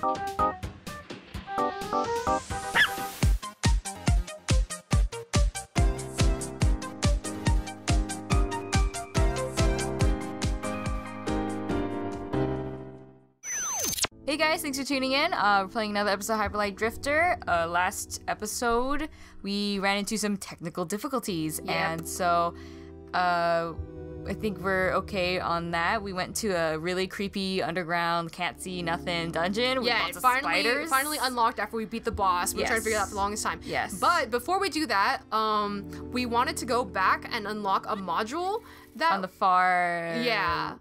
Hey guys, thanks for tuning in. We're playing another episode of Hyper Light Drifter. Last episode, we ran into some technical difficulties, and so I think we're okay on that. We went to a really creepy underground, can't see nothing dungeon with lots of spiders. Finally unlocked after we beat the boss. We were trying to figure it out for the longest time. Yes. But before we do that, we wanted to go back and unlock a module that on the far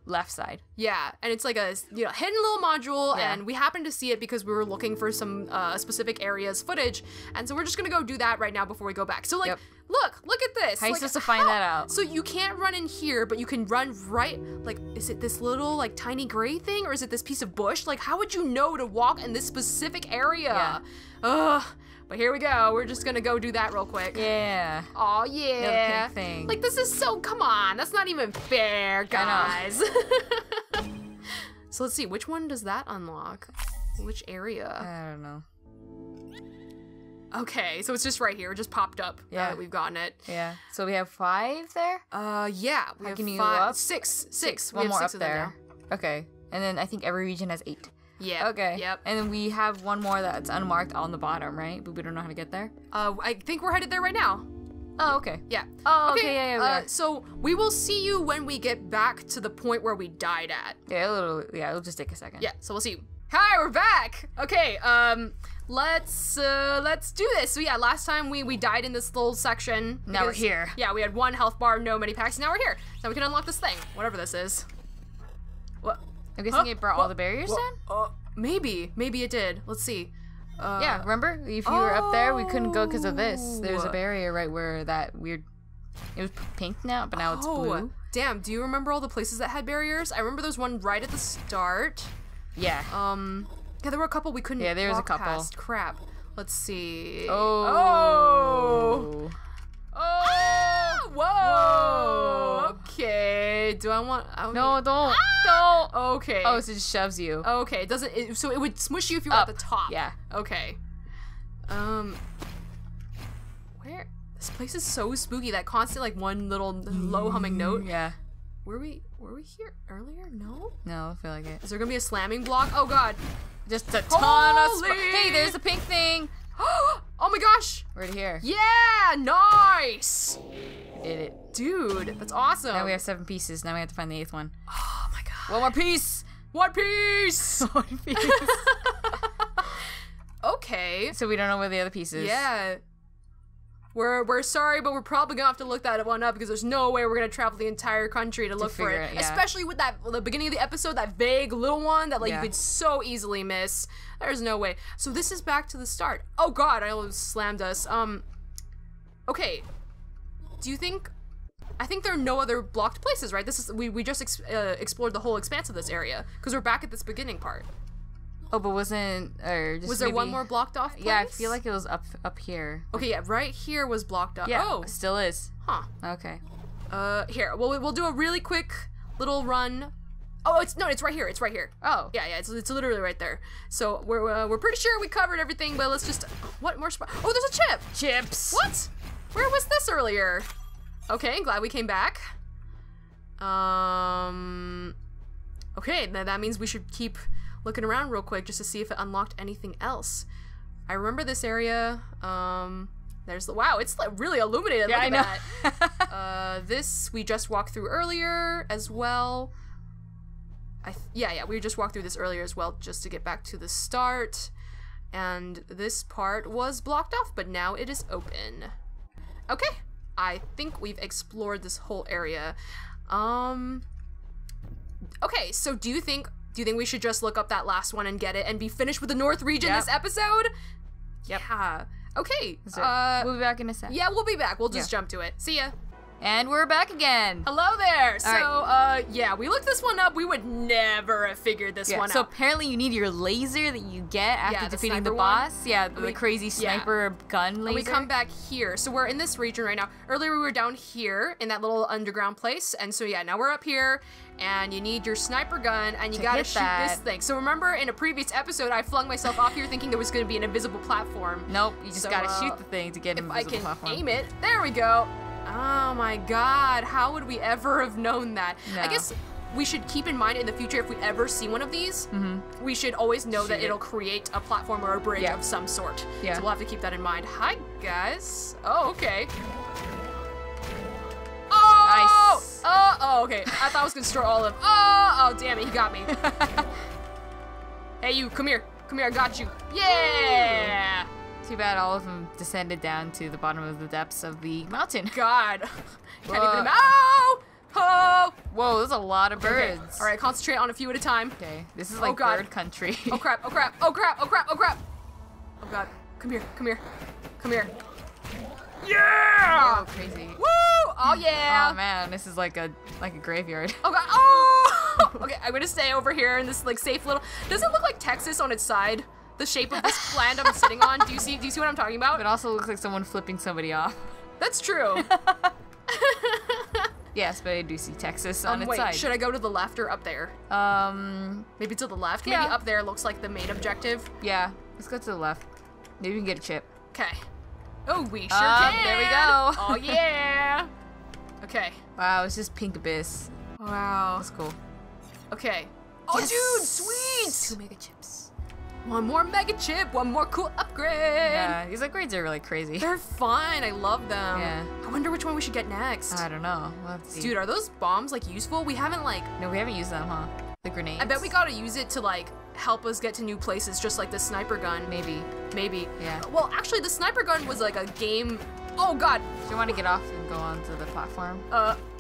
left side. Yeah, and it's like a hidden little module, and we happened to see it because we were looking for some specific areas footage, and so we're just gonna go do that right now before we go back. So like, look at this. How are you supposed to find that out? So you can't run in here, but you can run right, like, is it this little like tiny gray thing, or is it this piece of bush? Like, how would you know to walk in this specific area? Yeah. Ugh. But here we go. We're just gonna go do that real quick. Yeah. Oh yeah. Another pink thing. Like, this is so. Come on. That's not even fair, guys. I know. So let's see. Which one does that unlock? Which area? I don't know. Okay. So it's just right here. It just popped up. Yeah. We've gotten it. Yeah. So we have 5 there. Yeah. We have 5. 6. One more up there. Okay. And then I think every region has 8. Yeah. Okay. Yep. And then we have one more that's unmarked on the bottom, right? But we don't know how to get there. I think we're headed there right now. Oh, okay. Yeah. Oh, okay. Yeah, yeah, so we will see you when we get back to the point where we died at. Yeah. It'll just take a second. Yeah. So we'll see you. Hi, we're back. Okay. Let's do this. So yeah, last time we died in this little section. Now we're here. Yeah, we had 1 health bar, no many packs. Now we're here. Now we can unlock this thing, whatever this is. What? I'm guessing it brought all the barriers down? Maybe it did. Let's see. Yeah, remember? If you were up there, we couldn't go because of this. There's a barrier right where that weird... It was pink now, but now it's blue. Damn, do you remember all the places that had barriers? I remember there's one right at the start. Yeah. Yeah, there were a couple we couldn't walk past. Crap. Let's see. Oh! Whoa! Okay. Do I want? No, don't. Ah! Don't. Okay. Oh, so it just shoves you. Okay. It doesn't. So it would smush you if you were at the top. Yeah. Okay. Where? This place is so spooky. That constant like one little low humming note. Yeah. Were we here earlier? No. No, I feel like it. Is there gonna be a slamming block? Oh God. Just a ton of. Hey, there's the pink thing. Oh my gosh! Right here. Yeah! Nice! Did it. Dude, that's awesome. Now we have 7 pieces. Now we have to find the 8th one. Oh my god. One more piece! One piece! One piece. Okay. So we don't know where the other piece is. Yeah. We're sorry, but we're probably gonna have to look that one up because there's no way we're gonna travel the entire country to look for it. Yeah. Especially with that the beginning of the episode, that vague little one that like you could so easily miss. There's no way. So this is back to the start. Oh God, I almost slammed us. Okay. Do you think? I think there are no other blocked places, right? This is we just explored the whole expanse of this area because we're back at this beginning part. Oh, but was there one more blocked off place? Yeah, I feel like it was up here. Okay, yeah, right here was blocked off. Yeah, it still is. Huh. Okay. Here. Well, we'll do a really quick little run. Oh, it's right here. It's right here. Oh. Yeah, yeah. It's literally right there. So we're pretty sure we covered everything, but let's just what more spot? Oh, there's a chip. Chips. What? Where was this earlier? Okay, I'm glad we came back. Okay, that means we should keep looking around real quick just to see if it unlocked anything else. I remember this area. There's the it's like really illuminated. Yeah, look at that. This we just walked through earlier as well. Yeah, we just walked through this earlier as well just to get back to the start. And this part was blocked off, but now it is open. Okay, I think we've explored this whole area. Okay, so do you think we should just look up that last one and get it and be finished with the North region this episode? Yep. Yeah. Okay. So we'll be back in a sec. Yeah, we'll be back. We'll just jump to it. See ya. And we're back again. Hello there. All so, right. Yeah, we looked this one up. We would never have figured this one out. So apparently you need your laser that you get after defeating the boss. Yeah, the crazy sniper gun laser. And we come back here. So we're in this region right now. Earlier we were down here in that little underground place. And so, yeah, now we're up here. And you need your sniper gun, and you gotta shoot this thing. So remember, in a previous episode, I flung myself off here thinking there was gonna be an invisible platform. Nope, you just gotta shoot the thing to get an invisible platform. If I can aim it, there we go. Oh my god, how would we ever have known that? No. I guess we should keep in mind in the future, if we ever see one of these, we should always know that it'll create a platform or a bridge of some sort. Yeah. So we'll have to keep that in mind. Hi, guys. Oh, okay. Oh! Nice. Oh, okay. I thought I was gonna store all of them. Oh, oh, damn it, he got me. Hey, you, come here. Come here, I got you. Yeah! Too bad all of them descended down to the bottom of the depths of the mountain. God. Can't even oh! Oh! Whoa, there's a lot of birds. Okay. All right, concentrate on a few at a time. Okay, this is like bird country. Oh, crap, oh, crap, oh, crap, oh, crap, oh, crap. Oh, God. Come here, come here, come here. Yeah! Oh, crazy. Woo! Oh, yeah! Oh, man, this is like a graveyard. Oh, God. Oh! Okay, I'm gonna stay over here in this, like, safe little... Does it look like Texas on its side? The shape of this plant I'm sitting on? Do you see what I'm talking about? It also looks like someone flipping somebody off. That's true. Yes, but I do see Texas on its side. Should I go to the left or up there? Maybe to the left? Yeah. Maybe up there looks like the main objective? Yeah, let's go to the left. Maybe we can get a chip. Okay. Oh, we sure can! There we go! Oh, yeah! Okay. Wow, it's just pink abyss. Wow. That's cool. Okay. Oh, yes! Dude, sweet! 2 mega chips. One more mega chip, one more cool upgrade! Yeah, these upgrades are really crazy. They're fun, I love them. Yeah. I wonder which one we should get next. I don't know. We'll have to see. Dude, are those bombs, like, useful? We haven't, like... No, we haven't used them, huh? The grenades? I bet we gotta use it to, like, help us get to new places, just like the sniper gun. Maybe. Maybe. Yeah. Well, actually, the sniper gun was like a game... Oh, God. Do you want to get off and go onto the platform?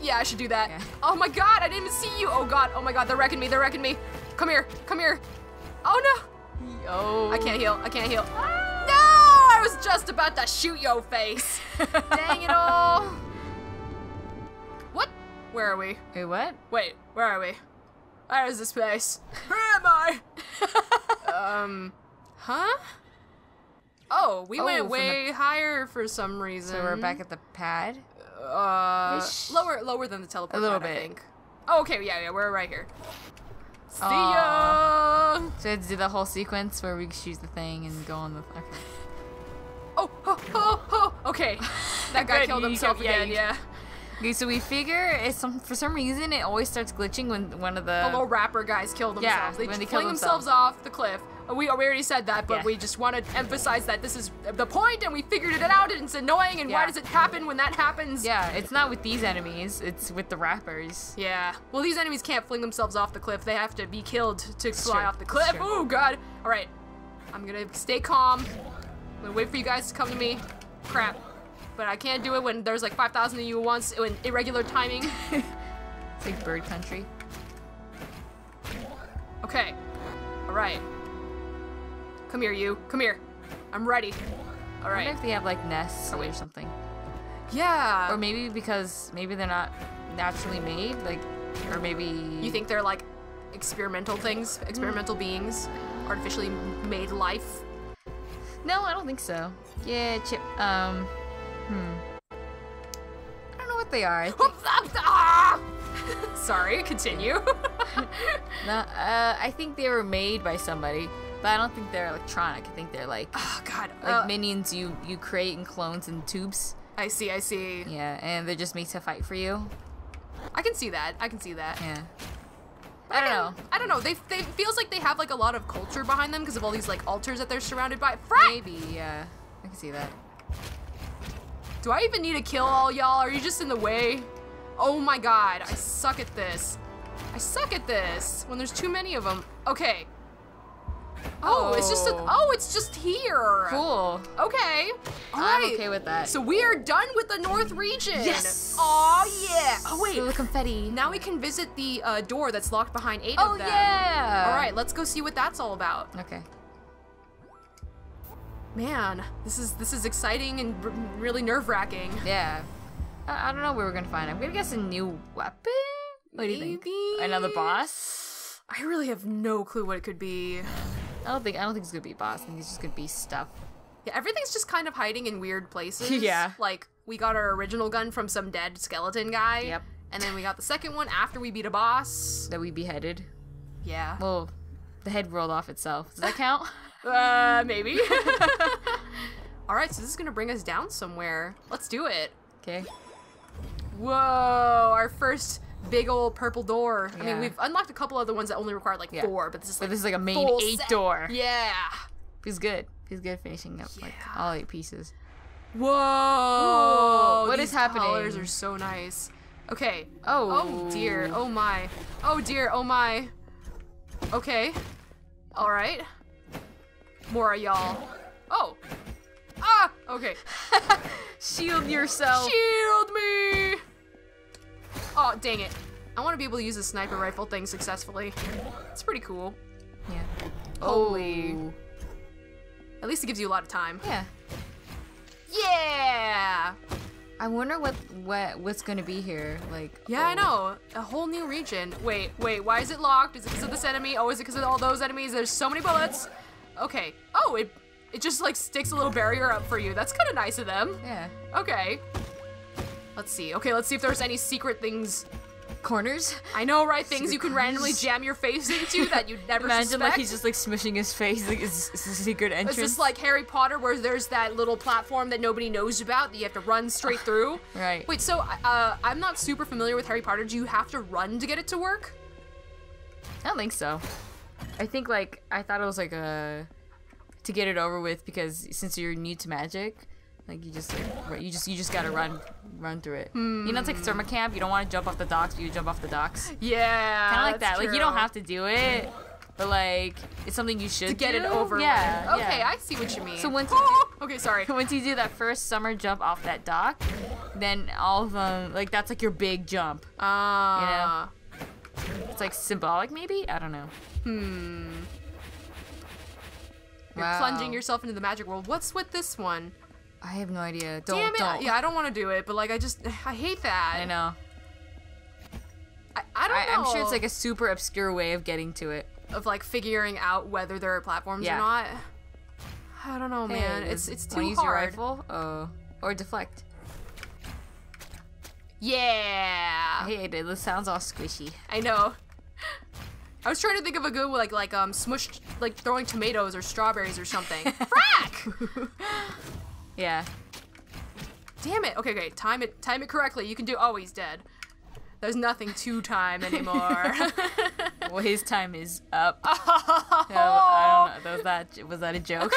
Yeah, I should do that. Yeah. Oh, my God, I didn't even see you. Oh, God, they're wrecking me, they're wrecking me. Come here, come here. Oh, no. Yo. I can't heal, I can't heal. Ah. No, I was just about to shoot your face. Dang it all. What? Where are we? Wait, what? Wait, where are we? Where is this place? Where am I? Huh? Oh, we went way higher for some reason. So we're back at the pad? Lower than the teleport pad, I think. Oh, okay, yeah, we're right here. See ya! So we had to do the whole sequence where we shoot the thing and go on the... Okay. Oh! Okay. That guy killed himself again, yeah. Okay, so we figure for some reason it always starts glitching when one of the little rapper guys kill themselves. Yeah, they fling themselves off the cliff. We already said that, but we just want to emphasize that this is the point, and we figured it out. And it's annoying, and why does it happen when that happens? Yeah, it's not with these enemies; it's with the rappers. Yeah. Well, these enemies can't fling themselves off the cliff; they have to be killed to fly off the cliff. Oh God! All right, I'm gonna stay calm. I'm gonna wait for you guys to come to me. Crap. But I can't do it when there's like 5,000 of you at once in irregular timing. It's like bird country. Okay. All right. Come here, you. Come here. I'm ready. All right. I wonder if they have like nests or something. Yeah. Or maybe because maybe they're not naturally made, like, or maybe. You think they're like experimental things, experimental beings, artificially made life? No, I don't think so. Yeah, chip. I don't know what they are. Sorry, continue. No, I think they were made by somebody, but I don't think they're electronic. I think they're like, oh God, like minions you create in clones and tubes. I see. Yeah, and they're just made to fight for you. I can see that. Yeah. I don't know. They feels like they have like a lot of culture behind them because of all these like altars that they're surrounded by. Maybe, yeah. I can see that. Do I even need to kill all y'all? Are you just in the way? Oh my God, I suck at this. I suck at this when there's too many of them. Okay. Oh, it's just here. Cool. Okay. I'm okay with that. So we are done with the North region. Yes. Oh yeah. Oh wait. Little confetti. Now we can visit the door that's locked behind 8 of them. Oh yeah. All right, let's go see what that's all about. Okay. Man, this is exciting and really nerve-wracking. Yeah. I don't know what we're gonna find. I'm gonna guess a new weapon? What do you think? Another boss? I really have no clue what it could be. I don't think it's gonna be a boss. I think it's just gonna be stuff. Yeah, everything's just kind of hiding in weird places. Yeah. Like, we got our original gun from some dead skeleton guy. Yep. And then we got the second one after we beat a boss. That we beheaded. Yeah. Well, the head rolled off itself. Does that count? Maybe. Alright, so this is gonna bring us down somewhere. Let's do it. Okay. Whoa, our first big old purple door. Yeah. I mean, we've unlocked a couple other ones that only required like four, but this is like a main 8 door. Yeah. He's good. He's good finishing up like all 8 pieces. Whoa. What is happening? These colors are so nice. Okay. Oh. Oh dear. Oh my. Oh dear. Oh my. Okay. All right. More y'all. Oh. Ah. Okay. Shield yourself. Shield me. Oh, dang it. I want to be able to use the sniper rifle thing successfully. It's pretty cool. Yeah. Holy. Oh. At least it gives you a lot of time. Yeah. Yeah! I wonder what's gonna be here. Like, yeah, oh. I know. A whole new region. Wait, why is it locked? Is it because of this enemy? Oh, is it because of all those enemies? There's so many bullets. Okay. Oh, it just like sticks a little barrier up for you. That's kind of nice of them. Yeah. Okay. Let's see. Okay, let's see if there's any secret things. Corners? I know, right? Things you can randomly jam your face into that you'd never imagine, suspect. Like, he's just, like, smishing his face. Like, it's a secret entrance. It's just like Harry Potter, where there's that little platform that nobody knows about that you have to run straight through. Right. Wait, so, I'm not super familiar with Harry Potter. Do you have to run to get it to work? I don't think so. I think, like, I thought it was, like, to get it over with, because since you're new to magic... Like, you just gotta run through it. Mm. You know, it's like thermocamp. You don't want to jump off the docks, but you jump off the docks. Yeah, kind of like that. True. Like, you don't have to do it, but like it's something you should do. Get it over. Yeah. With. Okay, yeah. I see what you mean. So once you do, okay, sorry. Once you do that first summer jump off that dock, then all of them, like, that's like your big jump. You know, it's like symbolic, maybe. I don't know. Hmm. You're plunging yourself into the magic world. What's with this one? I have no idea. Damn it. Yeah, I don't want to do it, but like I hate that. I know. I don't know. I'm sure it's like a super obscure way of getting to it. Of like figuring out whether there are platforms or not. I don't know, man. It's too hard. Use your rifle? Oh. Or deflect. Yeah. I hate it. This sounds all squishy. I know. I was trying to think of a good like smushed, like throwing tomatoes or strawberries or something. Frack! Yeah. Damn it. Okay. Time it correctly. You can do. Oh, he's dead. There's nothing to time anymore. Well, his time is up. Oh. No, I don't know. Was that a joke?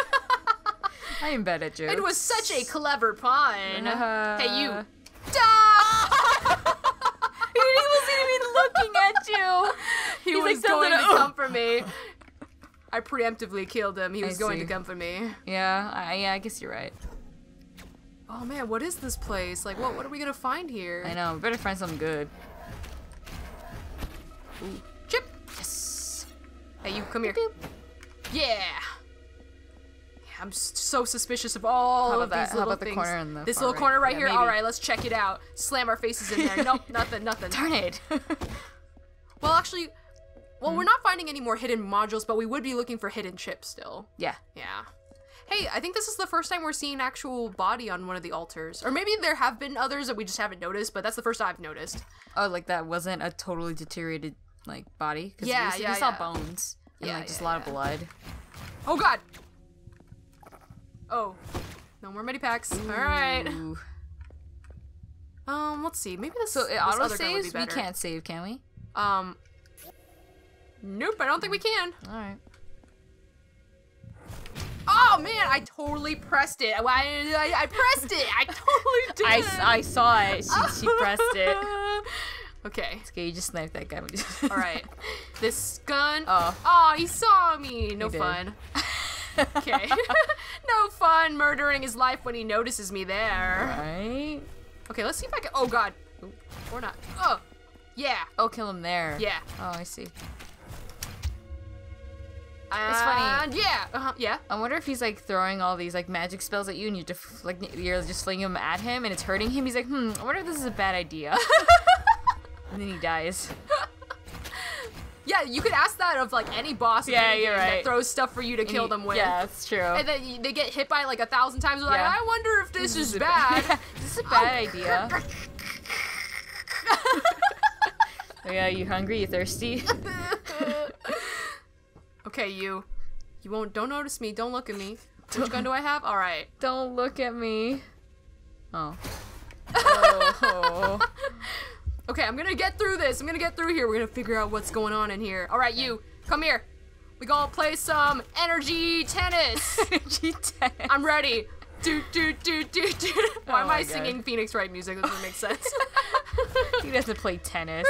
I am bad at jokes. It was such a clever pun. Hey, you. He wasn't even looking at you. He's was like, going to come for me. I preemptively killed him. He was going to come for me. Yeah. I guess you're right. Oh man, what is this place? Like, what are we gonna find here? I know, we better find something good. Ooh. Chip! Yes! Hey, you, come here. Boop. Yeah! I'm so suspicious of all of these little things. This little corner right here? Alright, let's check it out. Slam our faces in there. Nope, nothing. Darn it! Well, actually, we're not finding any more hidden modules, but we would be looking for hidden chips still. Yeah. Yeah. Hey, I think this is the first time we're seeing an actual body on one of the altars. Or maybe there have been others that we just haven't noticed, but that's the first I've noticed. Oh, like that wasn't a totally deteriorated, like, body? Cause we saw bones. And, like, just a lot of blood. Oh, God! Oh. No more medipacks. Alright. Let's see. Maybe this other gun would be better. So, auto-saves? We can't save, can we? Nope, I don't think we can. Alright. Oh man, I totally pressed it. I pressed it. I totally did. I saw it. She pressed it. Okay. It's okay, you just sniped that guy. All right. This gun. Oh, he saw me. No fun. Okay. No fun murdering his life when he notices me there. All right. Okay, let's see if I can. Oh God. Ooh. Or not. Oh. Yeah. Oh, kill him there. Yeah. Oh, I see. It's funny. Yeah. Yeah. I wonder if he's like throwing all these like magic spells at you, and you're just flinging them at him, and it's hurting him. He's like, I wonder if this is a bad idea. And then he dies. Yeah, you could ask that of like any boss. Yeah, you're right. That throws stuff for you to kill them with. Yeah, that's true. And then they get hit by it like 1,000 times. Like, I wonder if this is bad. Yeah. This is a bad idea. Oh, yeah, you hungry? You thirsty? Okay, you won't. Don't notice me. Don't look at me. Which gun do I have? All right. Don't look at me. Oh. Oh. Okay, I'm gonna get through this. I'm gonna get through here. We're gonna figure out what's going on in here. All right, you, come here. We gonna play some energy tennis. Energy tennis. I'm ready. Do do do do do. Why am I singing Phoenix Wright music? That doesn't make sense. He doesn't play tennis.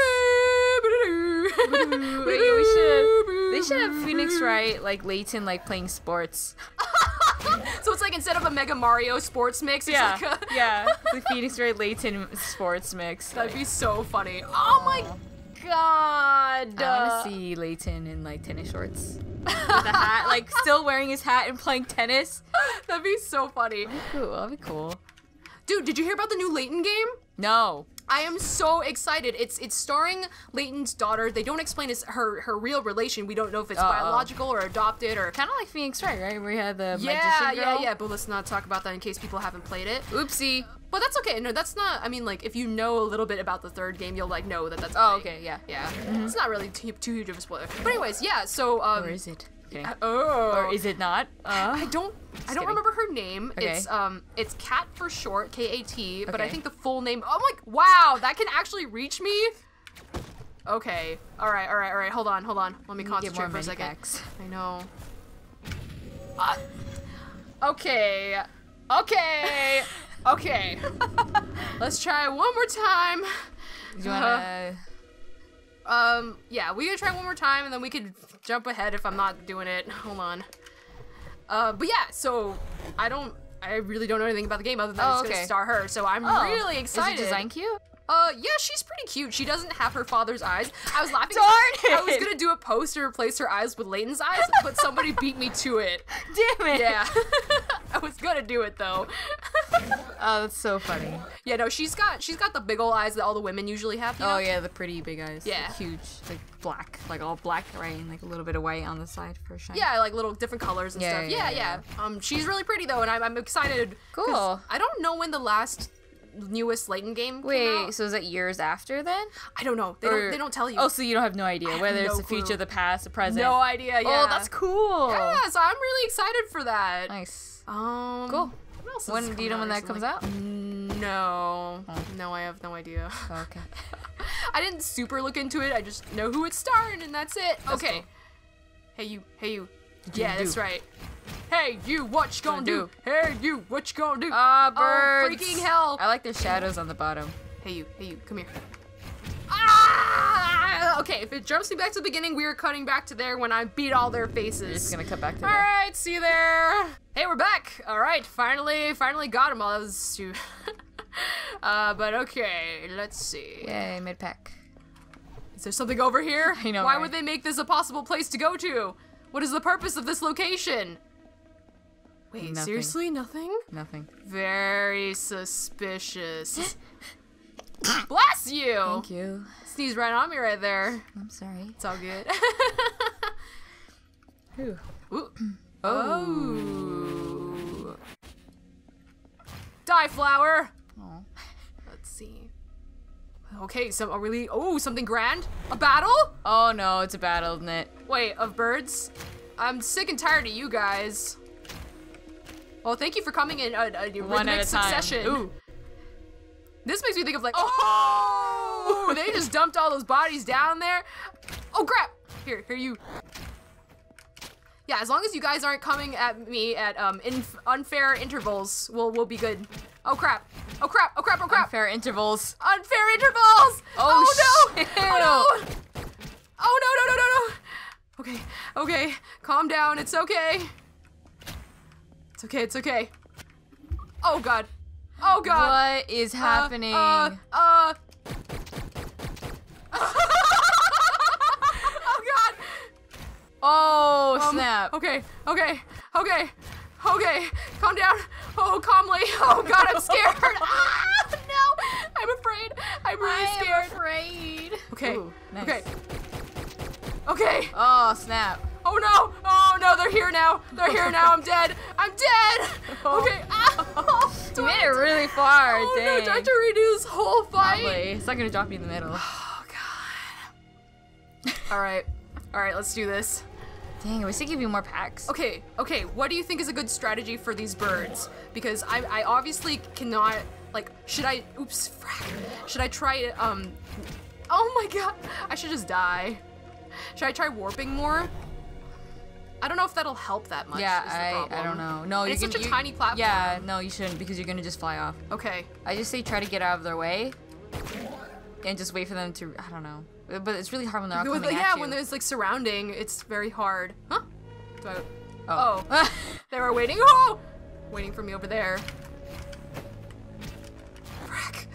Wait, they should have Phoenix Wright like Layton like playing sports. So it's like instead of a Mega Mario sports mix, it's like a... Yeah, the Phoenix Wright Layton sports mix. That'd be so funny. Oh my god! I want to see Layton in like tennis shorts. With a hat, like still wearing his hat and playing tennis. That'd be so funny. That'd be cool. Dude, did you hear about the new Layton game? No. I am so excited. It's starring Layton's daughter. They don't explain her real relation. We don't know if it's biological or adopted or kind of like Phoenix Wright, right? We had the magician girl. Yeah. But let's not talk about that in case people haven't played it. Oopsie. But that's okay. No, that's not. I mean, like if you know a little bit about the third game, you'll like know that that's. Oh, okay. Yeah. Yeah. Mm-hmm. It's not really too huge of a spoiler. But anyways, yeah. So. Where is it? Okay. Or is it not? I don't remember her name. Okay. It's Kat for short, K-A-T. But I think the full name. Oh my! Wow, that can actually reach me. Okay. All right. Hold on. Let me concentrate for a second. I know. Okay. Let's try one more time. Do you wanna? Yeah, we're gonna try one more time, and then we could jump ahead if I'm not doing it. Hold on. But yeah, so I really don't know anything about the game other than it's gonna star her, so I'm really excited. Is the design cute? Yeah, she's pretty cute. She doesn't have her father's eyes. I was laughing. Darn it! I was gonna do a post to replace her eyes with Layton's eyes, but somebody beat me to it. Damn it! Yeah. I was gonna do it though. Oh, that's so funny. Yeah, no, she's got the big ol' eyes that all the women usually have. You know? Yeah, the pretty big eyes. Yeah, like huge, like black, like all black, right, and like a little bit of white on the side for shine. Yeah, like little different colors and stuff. Yeah. She's really pretty though, and I'm excited. Cool. I don't know when the newest Layton game came out. So is it years after then? I don't know. They don't tell you. Oh, so you don't have no idea whether it's the future, the past, the present. No idea. Yeah. Oh, that's cool. Yeah, so I'm really excited for that. Nice. Cool. What else? Do you know when that comes out? No. Oh. No, I have no idea. Okay. I didn't super look into it. I just know who it's starring, and that's it. That's okay. Cool. Hey you. Yeah, that's right. Hey, you, what you gonna do? Hey, you, what you gonna do? Birds. Oh, freaking hell. I like the shadows on the bottom. Hey, you, come here. Ah! Okay, if it jumps me back to the beginning, we are cutting back to there when I beat all their faces. We're just gonna cut back to there. All right, see you there. Hey, we're back. All right, finally got him all. That was too... but okay, let's see. Yay, mid-pack. Is there something over here? I know, Why would they make this a possible place to go to? What is the purpose of this location? Wait, nothing. Seriously? Nothing? Nothing. Very suspicious. Bless you! Thank you. Sneezed right on me right there. I'm sorry. It's all good. Ooh. Ooh. Oh. Die, flower! Oh. Let's see. Okay, so are we... Oh, something grand? A battle? Oh no, it's a battle, isn't it? Wait, of birds? I'm sick and tired of you guys. Well, thank you for coming in a rhythmic succession. Ooh. This makes me think of like, oh, they just dumped all those bodies down there. Oh, crap. Here you. Yeah, as long as you guys aren't coming at me at unfair intervals, we'll be good. Oh, crap. Oh, crap. Oh, crap. Oh, crap. Unfair intervals. Unfair intervals. Oh, no. Oh, no. Oh, no. Okay. Calm down. It's okay. It's okay. Oh god. What is happening? Oh god. Oh, snap. Okay, okay, okay, okay. Calm down. Oh, calmly. Oh, God, I'm scared. Ah, no. I'm afraid. I'm really scared. I'm afraid. Okay. Ooh, nice. Okay. Okay. Oh, snap. Oh, no. Oh, no. They're here now. They're here now. I'm dead. I'm dead. Oh. Okay. Oh, you made it really far. Oh, dang. No. Do I have to redo this whole fight? Probably. It's not going to drop you in the middle. Oh, God. All right. All right. Let's do this. Dang, we should give you more packs. Okay, okay, what do you think is a good strategy for these birds? Because I obviously cannot, like, should I, oops, frack. Should I try, oh my god, I should just die. Should I try warping more? I don't know if that'll help that much. Yeah, I don't know. No, it's such a tiny platform. Yeah, no, you shouldn't, because you're gonna just fly off. Okay. I just say try to get out of their way, and just wait for them to, I don't know. But it's really hard when they're all coming at you. Yeah, when there's like surrounding, it's very hard. Huh? Oh. Oh. They were waiting. Oh! Waiting for me over there. Frick.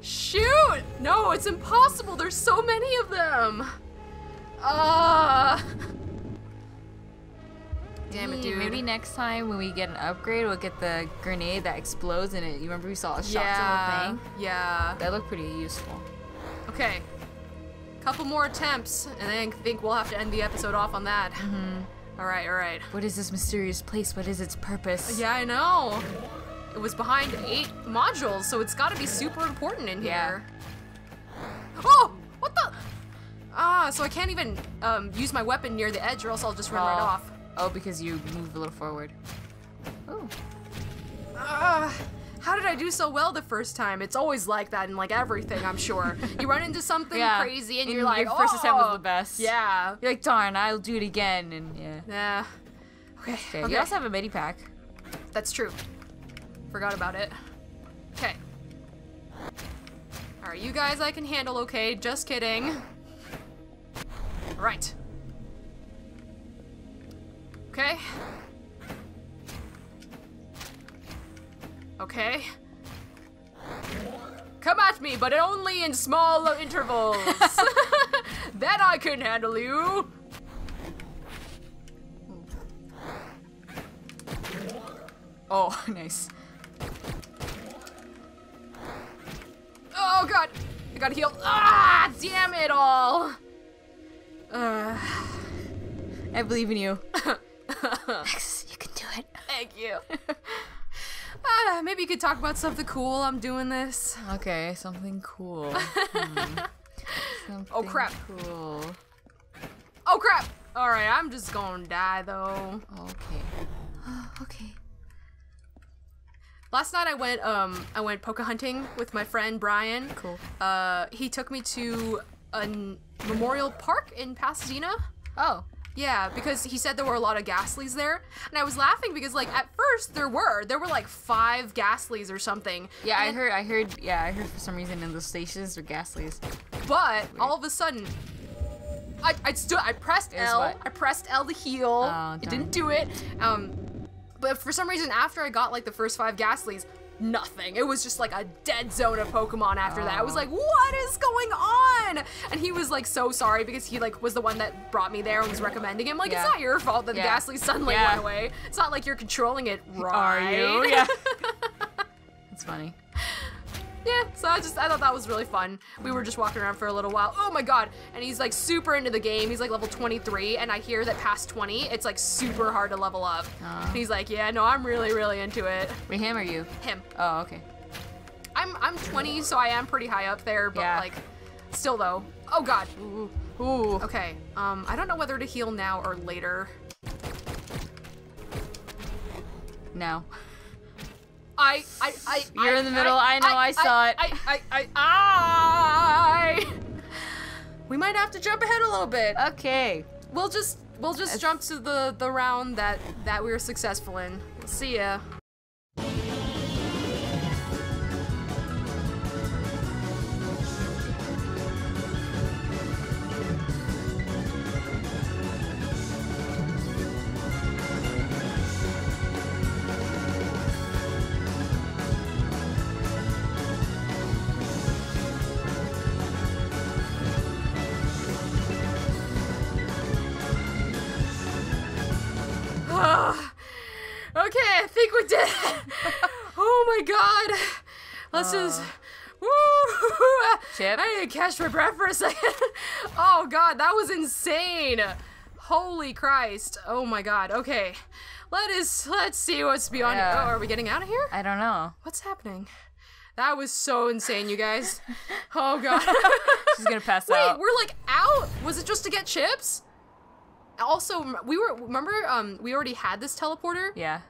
Shoot! No, it's impossible. There's so many of them. Damn it, dude. Maybe next time when we get an upgrade, we'll get the grenade that explodes in it. You remember we saw a shot to the thing? Yeah. That looked pretty useful. Okay. Couple more attempts, and then I think we'll have to end the episode off on that. Mm-hmm. All right, all right. What is this mysterious place? What is its purpose? Yeah, I know. It was behind 8 modules, so it's got to be super important in here. Oh, what the? Ah, so I can't even use my weapon near the edge, or else I'll just run right off. Oh, because you moved a little forward. Oh. How did I do so well the first time? It's always like that in like everything, I'm sure. You run into something crazy and you're like, your first attempt was the best. Yeah. You're like, darn, I'll do it again, and yeah. Okay. Okay. You also have a mini pack. That's true. Forgot about it. Okay. All right, you guys I can handle okay, just kidding. All right. Okay. Okay. Come at me, but only in small intervals. Then I can handle you. Oh, nice. Oh god, I gotta heal. Ah, damn it all. I believe in you. Axus, you can do it. Thank you. Maybe you could talk about something cool. I'm doing this. Okay, something cool. Something oh crap. Cool. Oh crap. All right, I'm just gonna die though. Okay. Okay. Last night I went poke hunting with my friend Brian. Cool. He took me to a memorial park in Pasadena. Oh. Yeah, because he said there were a lot of Gastlys there, and I was laughing because like at first there were like 5 Gastlys or something. Yeah, and I heard for some reason in the stations there were Gastlys. But all of a sudden, I pressed L. I pressed L to heal. Oh, it didn't do it. But for some reason after I got like the first 5 Gastlys, nothing. It was just like a dead zone of Pokemon after that. I was like, what is going on? And he was like so sorry because he like was the one that brought me there and was recommending him. Like, it's not your fault that the Gastly suddenly went away. It's not like you're controlling it, right? Are you? Yeah. That's funny. Yeah, so I thought that was really fun. We were just walking around for a little while. Oh my god, and he's like super into the game. He's like level 23, and I hear that past 20, it's like super hard to level up. And he's like, yeah, no, I'm really, really into it. Wait, him or you? Him. Oh, okay. I'm 20, so I am pretty high up there, but like, still though. Oh god. Ooh. Ooh. Okay, I don't know whether to heal now or later. No. You're in the middle. I know. I saw it. We might have to jump ahead a little bit. Okay. We'll just jump to the round that we were successful in. See ya. Okay, I think we did it. Oh my god. Let's just... Woo! Chip. I need to catch my breath for a second. Oh god, that was insane. Holy Christ. Oh my god. Okay. Let's see what's beyond here. Oh, are we getting out of here? I don't know. What's happening? That was so insane, you guys. Oh god. She's gonna pass out. Wait, we're like out? Was it just to get chips? Also, we were, remember, we already had this teleporter? Yeah.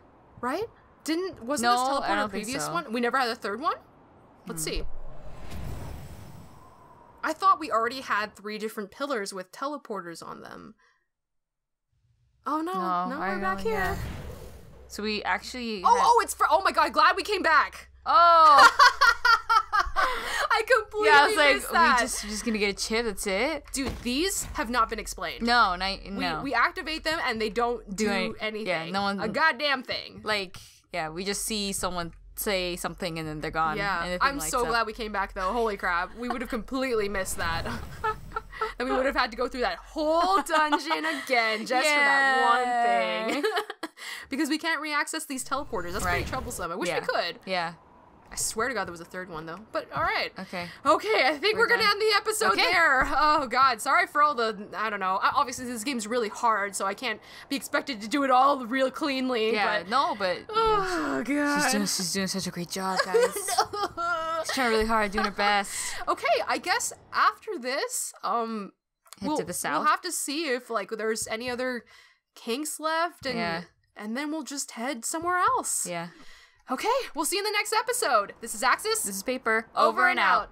Right? Didn't, wasn't this teleporter the previous one? We never had a third one? Let's see. I thought we already had 3 different pillars with teleporters on them. Oh no, no we're back here. Yeah. So we actually... Oh, it's for... Oh my god, glad we came back. Oh. I completely missed that. Yeah, I was like, we're just gonna get a chip, that's it? Dude, these have not been explained. No, we activate them and they don't do anything. Yeah, no one... A goddamn thing. Like, yeah, we just see someone... say something and then they're gone. Yeah, I'm so glad we came back though. Holy crap, we would have completely missed that. And we would have had to go through that whole dungeon again just for that one thing. Because we can't re-access these teleporters. That's pretty troublesome. I wish we could. Yeah. I swear to God there was a third one though. But all right. Okay. Okay, I think we're gonna end the episode there. Oh God, sorry for all the, I don't know. Obviously this game's really hard, so I can't be expected to do it all real cleanly. Yeah, but, oh God. She's doing such a great job, guys. She's trying really hard, doing her best. Okay, I guess after this, head to the south. We'll have to see if like there's any other kinks left and then we'll just head somewhere else. Yeah. Okay, we'll see you in the next episode. This is Axus. This is PAPR. Over and out.